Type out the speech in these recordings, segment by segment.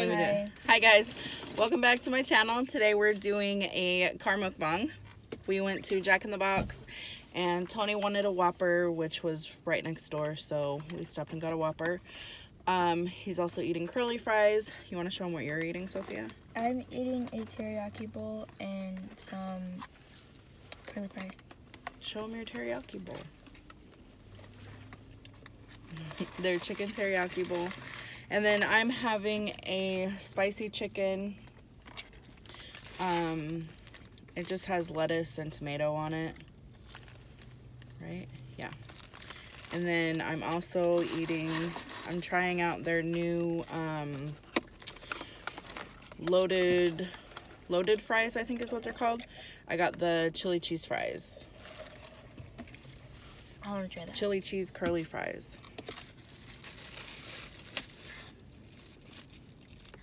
Hi guys, welcome back to my channel. Today we're doing a car mukbang. We went to Jack in the Box and Tony wanted a Whopper, which was right next door, so we stopped and got a Whopper. He's also eating curly fries. You want to show him what you're eating, Sophia? I'm eating a teriyaki bowl and some curly fries. Show him your teriyaki bowl. Their chicken teriyaki bowl. And then I'm having a spicy chicken. It just has lettuce and tomato on it, right? Yeah. And then I'm also eating, I'm trying out their new loaded fries, I think is what they're called. I got the chili cheese fries. I want to try that. Chili cheese curly fries.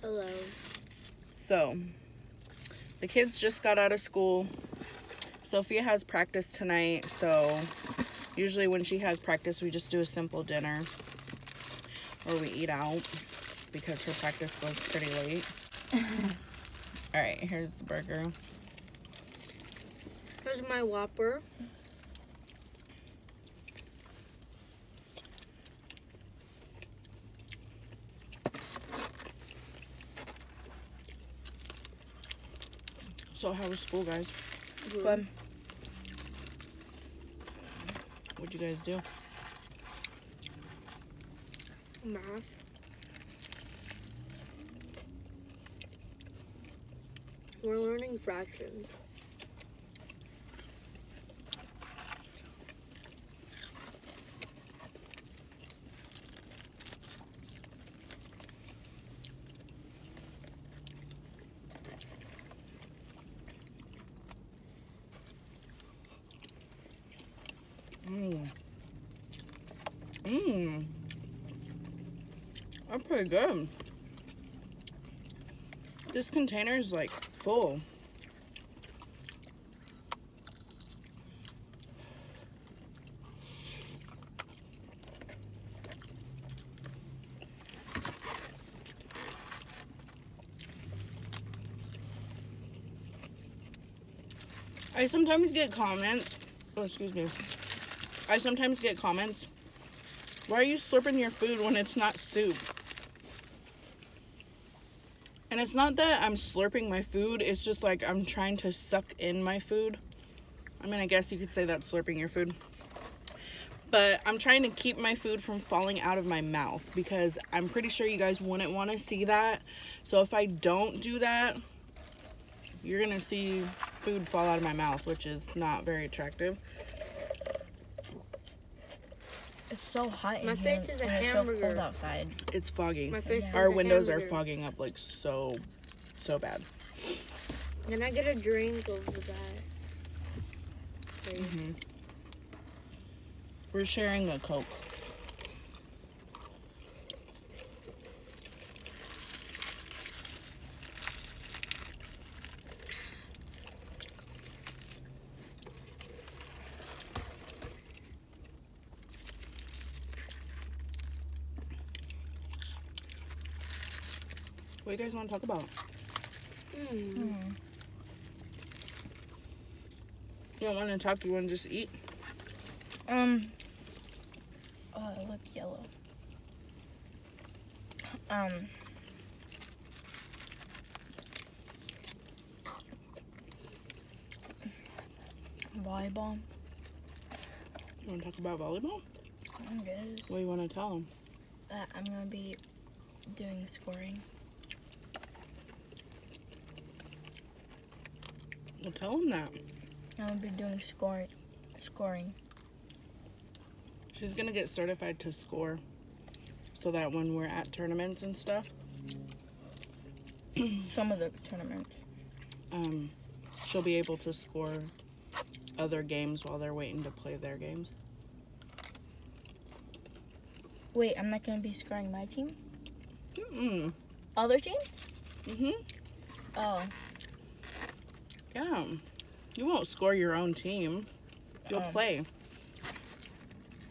Hello. So, the kids just got out of school. Sophia has practice tonight, so usually when she has practice, we just do a simple dinner or we eat out because her practice goes pretty late. All right, here's the burger. Here's my Whopper. So how was school, guys? Good. Fun. What'd you guys do? Math. We're learning fractions. That's pretty good. This container is like full. I sometimes get comments. Oh, excuse me. I sometimes get comments. Why are you slurping your food when it's not soup? And it's not that I'm slurping my food, it's just like I'm trying to suck in my food. I mean, I guess you could say that's slurping your food. But I'm trying to keep my food from falling out of my mouth because I'm pretty sure you guys wouldn't want to see that. So if I don't do that, you're gonna see food fall out of my mouth, which is not very attractive. It's so hot in here. My face is a hamburger. It's so cold outside. It's foggy. My face Our windows are fogging up like so bad. Can I get a drink over that? Mm-hmm. We're sharing a Coke. What do you guys want to talk about? You don't want to talk, you want to just eat? Oh, it looked yellow. Volleyball. You want to talk about volleyball? I'm good. What do you want to tell them? That I'm going to be doing scoring. Well, tell him that. I'm gonna be doing scoring. She's gonna get certified to score so that when we're at tournaments and stuff. Some of the tournaments. She'll be able to score other games while they're waiting to play their games. Wait, I'm not gonna be scoring my team? Mm-mm. Other teams? Mm-hmm. Oh. Yeah, you won't score your own team. You'll play,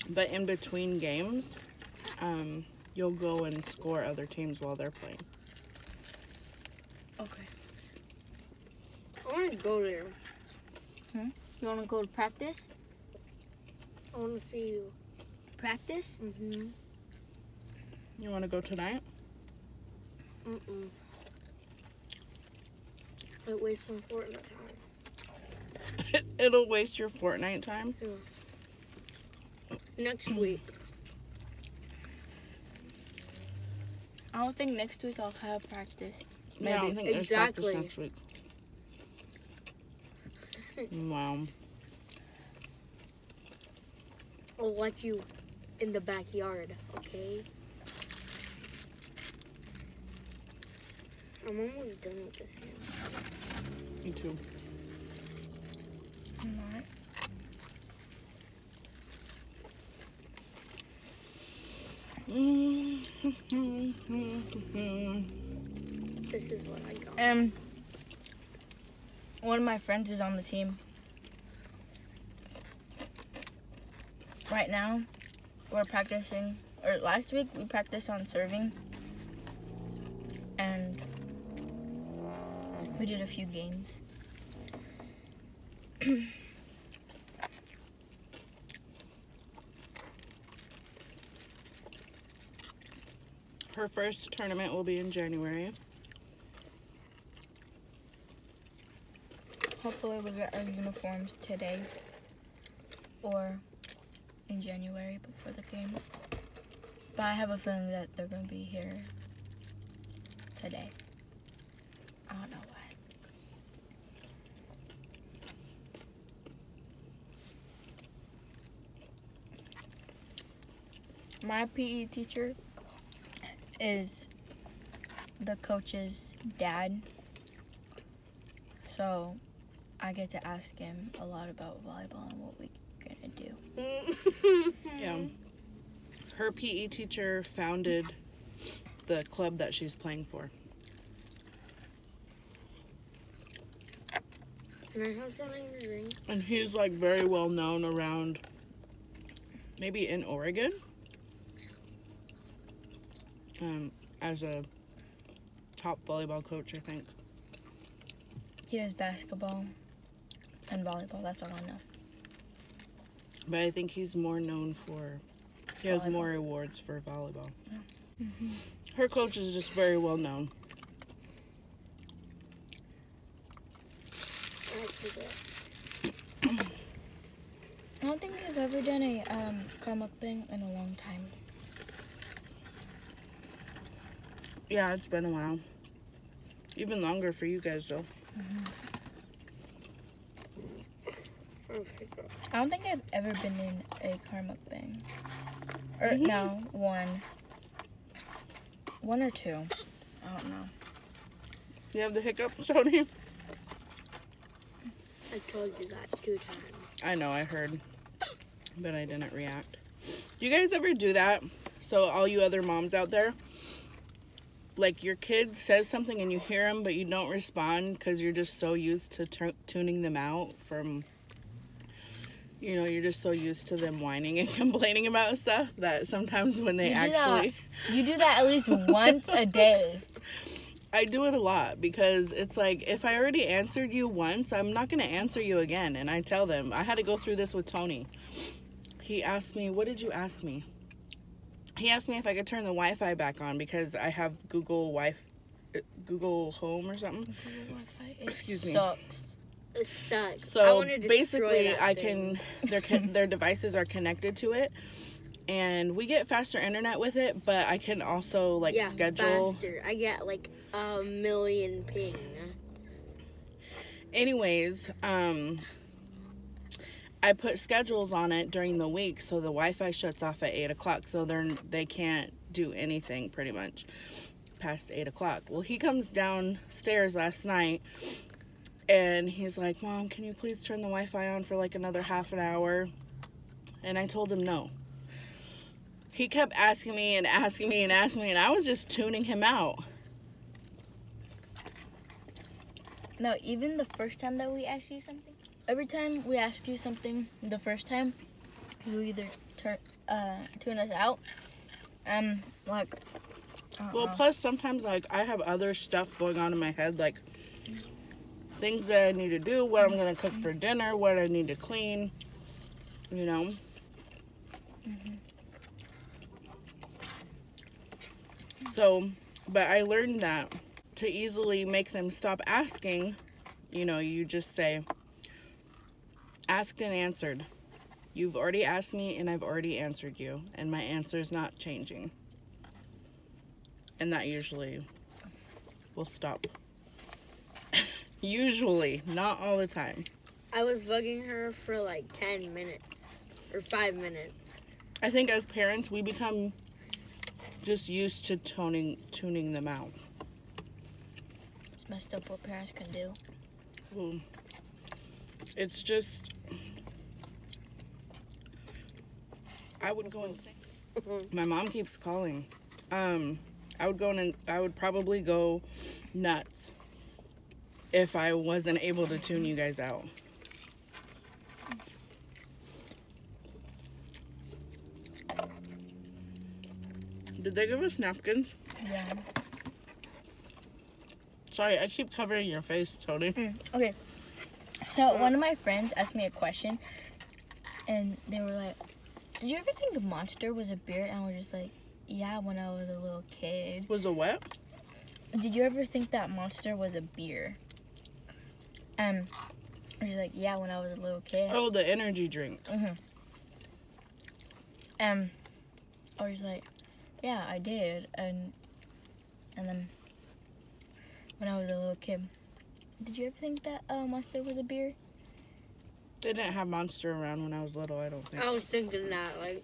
but in between games, you'll go and score other teams while they're playing. Okay. I want to go there. Hmm? You want to go to practice? I want to see you. Practice? Mm-hmm. You want to go tonight? Mm-mm. It wastes my Fortnite time. It'll waste your Fortnite time? Yeah. Next week. I don't think next week I'll have practice. Maybe. Yeah, I don't think exactly. There's practice next week. Wow. I'll watch you in the backyard, okay? I'm almost done with this game. Me too. I'm not. This is what I got. One of my friends is on the team. Right now, we're practicing, or last week we practiced on serving. And we did a few games. Her first tournament will be in January. Hopefully we'll get our uniforms today or in January before the game. But I have a feeling that they're gonna be here today. I don't know why. My PE teacher is the coach's dad, so I get to ask him a lot about volleyball and what we're gonna do. Yeah. Her PE teacher founded the club that she's playing for. Can I have something to drink? And he's like very well known around, maybe in Oregon. As a top volleyball coach, I think. He does basketball and volleyball, that's all I know. But I think he's more known for, he volleyball. Has more awards for volleyball. Yeah. Mm-hmm. Her coach is just very well known. I don't think we've ever done a mukbang in a long time. Yeah, it's been a while. Even longer for you guys, though. Mm-hmm. I don't think I've ever been in a car mukbang. Or, mm-hmm. No, one. One or two. I don't know. You have the hiccups, Tony? I told you that 2 times. I know, I heard. But I didn't react. Do you guys ever do that? So, all you other moms out there, like your kid says something and you hear them, but you don't respond because you're just so used to tuning them out from, you know, you're just so used to them whining and complaining about stuff that sometimes when they you do that at least once a day. I do it a lot because it's like, if I already answered you once, I'm not going to answer you again. And I tell them, I had to go through this with Tony. He asked me, what did you ask me? He asked me if I could turn the Wi-Fi back on because I have Google Home or something. Google Wi-Fi. Excuse me. Sucks. It sucks. So I want to basically, that I thing. Can their devices are connected to it, and we get faster internet with it. But I can also like schedule. Faster. I get like 1,000,000 ping. Anyways, I put schedules on it during the week, so the Wi-Fi shuts off at 8 o'clock, so they can't do anything pretty much past 8 o'clock. Well, he comes downstairs last night, and he's like, Mom, can you please turn the Wi-Fi on for like another half an hour? And I told him no. He kept asking me and asking me and asking me, and I was just tuning him out. No, even the first time that we asked you something? Every time we ask you something, the first time, you either tune us out, like Well, plus sometimes like I have other stuff going on in my head, like things that I need to do, what I'm gonna cook for dinner, what I need to clean, you know. So, but I learned that to easily make them stop asking, you know, you just say, asked and answered. You've already asked me and I've already answered you, and my answer is not changing. And that usually will stop. Usually, not all the time. I was bugging her for like 10 minutes or 5 minutes. I think as parents, we become just used to tuning them out. It's messed up what parents can do. Ooh. It's just, I would go insane. My mom keeps calling. I would probably go nuts if I wasn't able to tune you guys out. Did they give us napkins? Yeah. Sorry, I keep covering your face, Tony. Okay. So one of my friends asked me a question, and they were like, "Did you ever think Monster was a beer?" And we're just like, "Yeah, when I was a little kid." Was a what? Did you ever think that Monster was a beer? We're just like, "Yeah, when I was a little kid." Oh, the energy drink. I was like, "Yeah, I did," and then when I was a little kid. Did you ever think that Monster was a beer? They didn't have Monster around when I was little, I don't think. I was thinking that, like,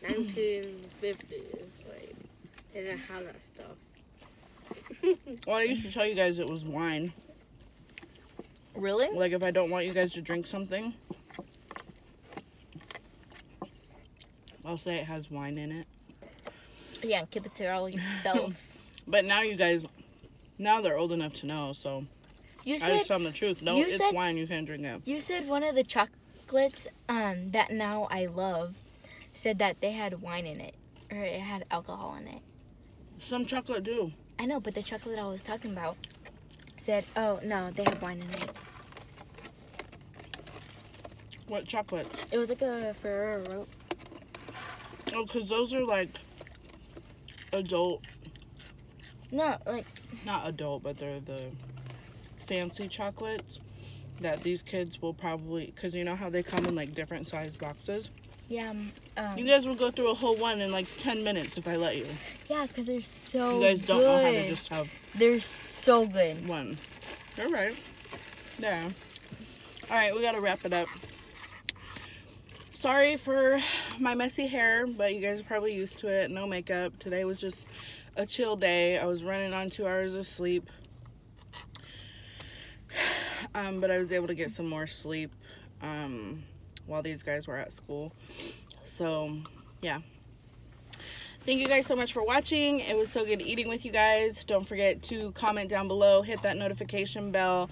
1950s, like, they didn't have that stuff. Well, I used to tell you guys it was wine. Really? Like, if I don't want you guys to drink something, I'll say it has wine in it. Yeah, keep it to all yourself. But now you guys, now they're old enough to know, so... You said, I just tell them the truth. No, it's wine. You can't drink that. You said one of the chocolates that now I love said that they had wine in it. Or it had alcohol in it. Some chocolate do. I know, but the chocolate I was talking about said, oh, no, they had wine in it. What chocolate? It was like a Ferrero Rocher. Oh, because those are like adult. No, like. Not adult, but they're the... fancy chocolates that these kids will probably, because you know how they come in like different size boxes. Yeah. You guys will go through a whole one in like 10 minutes if I let you. Yeah, because they're so good. You guys don't know how to just have. They're so good. One. You're right. Yeah. All right, we got to wrap it up. Sorry for my messy hair, but you guys are probably used to it. No makeup. Today was just a chill day. I was running on 2 hours of sleep. But I was able to get some more sleep while these guys were at school. So, yeah. Thank you guys so much for watching. It was so good eating with you guys. Don't forget to comment down below. Hit that notification bell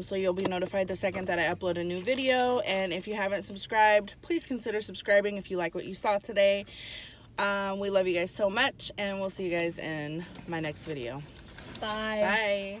so you'll be notified the second that I upload a new video. And if you haven't subscribed, please consider subscribing if you like what you saw today. We love you guys so much, and we'll see you guys in my next video. Bye. Bye.